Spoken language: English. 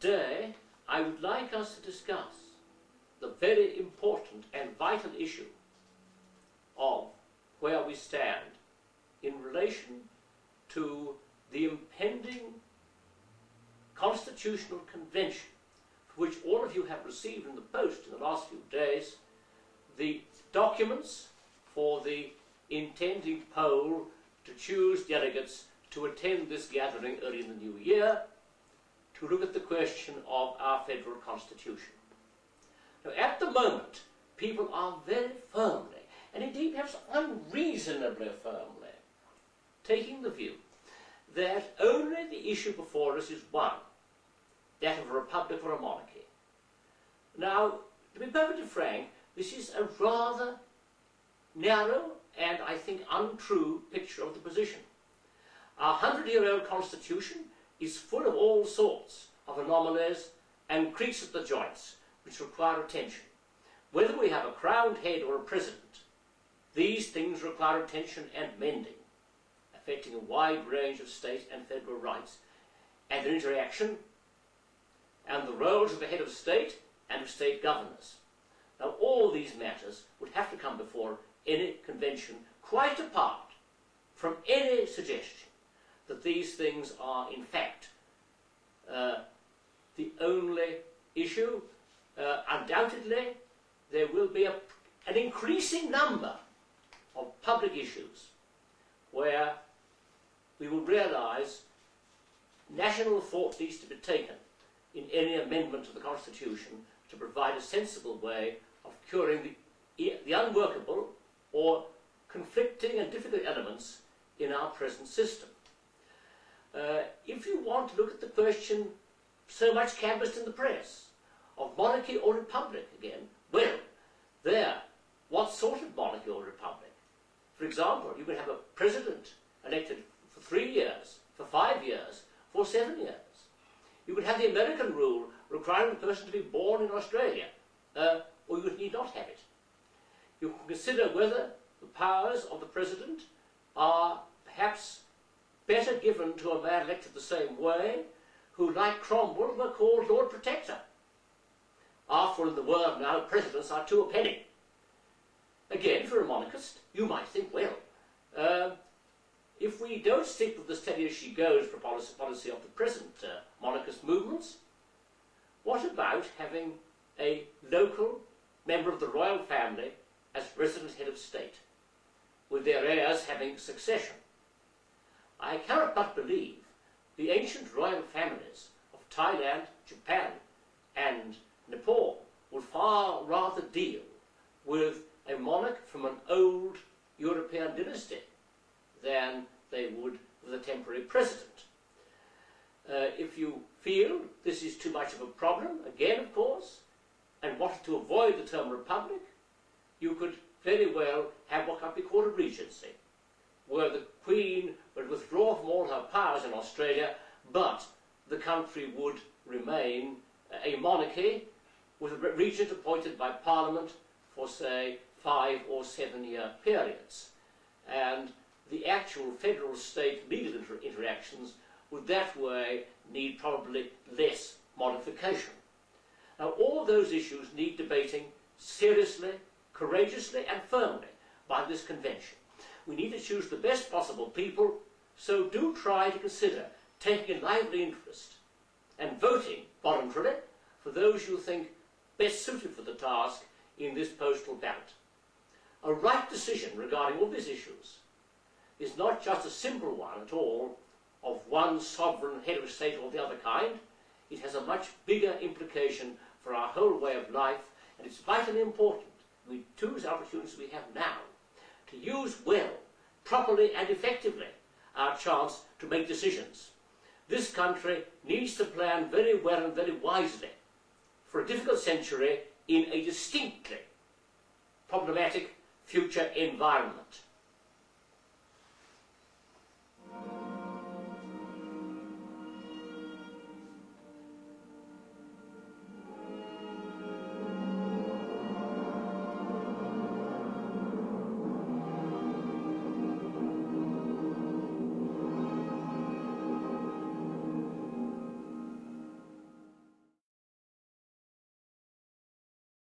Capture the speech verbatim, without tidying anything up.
today I would like us to discuss the very important and vital issue of where we stand in relation to the impending Constitutional Convention, for which all of you have received in the post in the last few days the documents for the intending poll to choose delegates to attend this gathering early in the new year to look at the question of our federal constitution. Now, at the moment, people are very firmly, and indeed perhaps unreasonably firmly, taking the view that only the issue before us is one, that of a republic or a monarchy. Now, to be perfectly frank, this is a rather narrow and, I think, untrue picture of the position. Our hundred-year-old constitution is full of all sorts of anomalies and creaks at the joints which require attention. Whether we have a crowned head or a president, these things require attention and mending, affecting a wide range of state and federal rights and their interaction and the roles of the head of state and of state governors. Now, all these matters would have to come before any convention, quite apart from any suggestion that these things are, in fact, uh, the only issue. Uh, undoubtedly, there will be a, an increasing number of public issues where we will realise national thought needs to be taken in any amendment to the Constitution to provide a sensible way of curing the, the unworkable or conflicting and difficult elements in our present system. Uh, if you want to look at the question so much canvassed in the press of monarchy or republic again, well, there, what sort of monarchy or republic? For example, you can have a president elected for three years, for five years, for seven years. You could have the American rule requiring the person to be born in Australia, uh, or you need not have it. You can consider whether the powers of the president are perhaps better given to a man elected the same way, who, like Cromwell, were called Lord Protector. After all, in the world now, presidents are two a penny. Again, for a monarchist, you might think, well, uh, if we don't stick with the steady as she goes policy, policy of the present uh, monarchist movements, what about having a local member of the royal family as resident head of state, with their heirs having succession? I cannot but believe the ancient royal families of Thailand, Japan, and Nepal would far rather deal with a monarch from an old European dynasty than they would with a temporary president. Uh, if you feel this is too much of a problem, again, of course, and wanted to avoid the term republic, you could very well have what can be called a regency, where the Queen would withdraw from all her powers in Australia, but the country would remain a monarchy with a regent appointed by Parliament for, say, five or seven-year periods. And the actual federal-state legal inter interactions would that way need probably less modification. Now, all those issues need debating seriously, courageously and firmly by this convention. We need to choose the best possible people, so do try to consider taking a lively interest and voting voluntarily for those you think best suited for the task in this postal ballot. A right decision regarding all these issues is not just a simple one at all of one sovereign head of state or the other kind. It has a much bigger implication for our whole way of life, and it's vitally important we choose the opportunities we have now to use well, properly and effectively our chance to make decisions. This country needs to plan very well and very wisely for a difficult century in a distinctly problematic future environment.